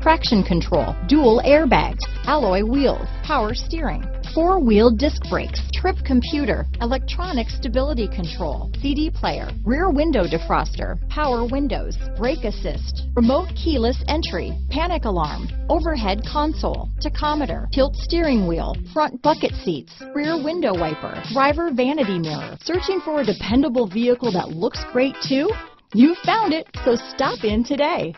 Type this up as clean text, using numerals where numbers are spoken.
traction control, dual airbags, alloy wheels, power steering, four-wheel disc brakes, trip computer, electronic stability control, CD player, rear window defroster, power windows, brake assist, remote keyless entry, panic alarm, overhead console, tachometer, tilt steering wheel, front bucket seats, rear window wiper, driver vanity mirror. Searching for a dependable vehicle that looks great too? You found it, so stop in today.